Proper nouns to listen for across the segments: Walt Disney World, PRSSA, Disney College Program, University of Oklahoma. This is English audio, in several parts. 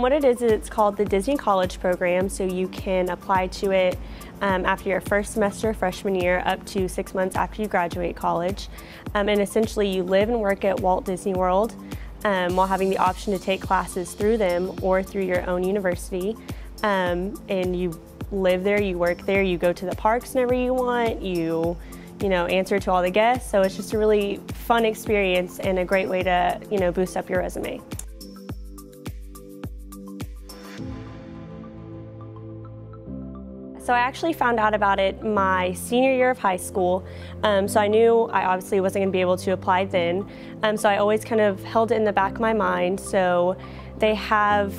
What it is, it's called the Disney College Program, so you can apply to it after your first semester freshman year up to 6 months after you graduate college. And essentially you live and work at Walt Disney World while having the option to take classes through them or through your own university. And you live there, you work there, you go to the parks whenever you want, you answer to all the guests. So it's just a really fun experience and a great way to, boost up your resume. So I actually found out about it my senior year of high school, so I knew I obviously wasn't going to be able to apply then, so I always kind of held it in the back of my mind. So they have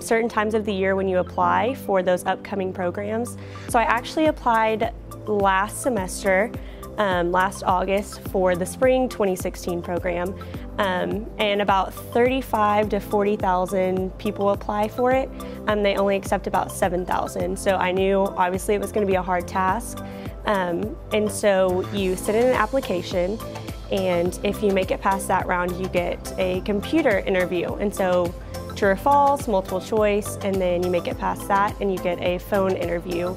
certain times of the year when you apply for those upcoming programs. So I actually applied last semester, last August, for the spring 2016 program, and about 35,000 to 40,000 people apply for it, and they only accept about 7,000. So I knew obviously it was going to be a hard task, and so you send in an application, and if you make it past that round, you get a computer interview. And so true or false, multiple choice, and then you make it past that, and you get a phone interview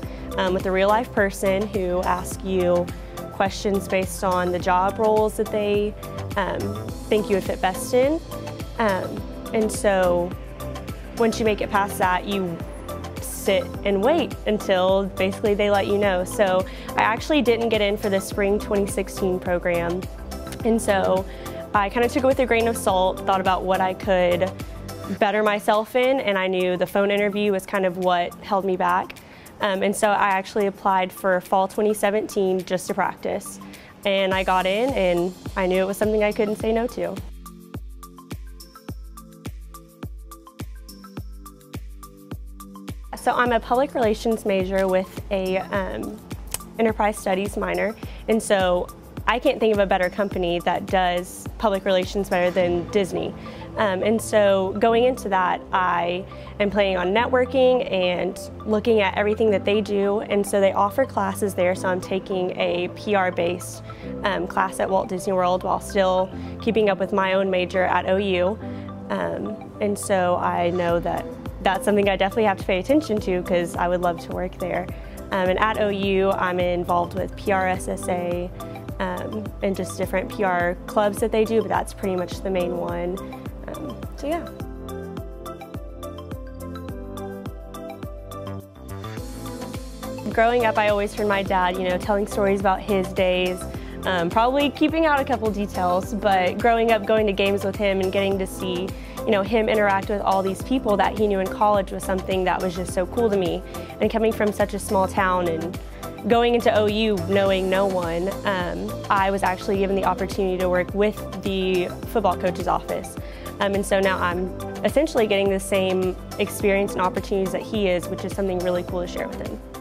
with a real-life person who asks you questions based on the job roles that they think you would fit best in. And so once you make it past that, you sit and wait until basically they let you know. So I actually didn't get in for the spring 2016 program. And so I kind of took it with a grain of salt, thought about what I could better myself in, and I knew the phone interview was kind of what held me back. And so I actually applied for fall 2017 just to practice, and I got in, and I knew it was something I couldn't say no to. So I'm a public relations major with a enterprise studies minor, and so I can't think of a better company that does public relations better than Disney. And so going into that, I am planning on networking and looking at everything that they do. And so they offer classes there, so I'm taking a PR-based class at Walt Disney World while still keeping up with my own major at OU. And so I know that that's something I definitely have to pay attention to, because I would love to work there. And at OU, I'm involved with PRSSA, and just different PR clubs that they do, but that's pretty much the main one. So yeah. Growing up, I always heard my dad, telling stories about his days, probably keeping out a couple details, but growing up, going to games with him and getting to see, him interact with all these people that he knew in college was something that was just so cool to me. And coming from such a small town and going into OU knowing no one, I was actually given the opportunity to work with the football coach's office. And so now I'm essentially getting the same experience and opportunities that he is, which is something really cool to share with him.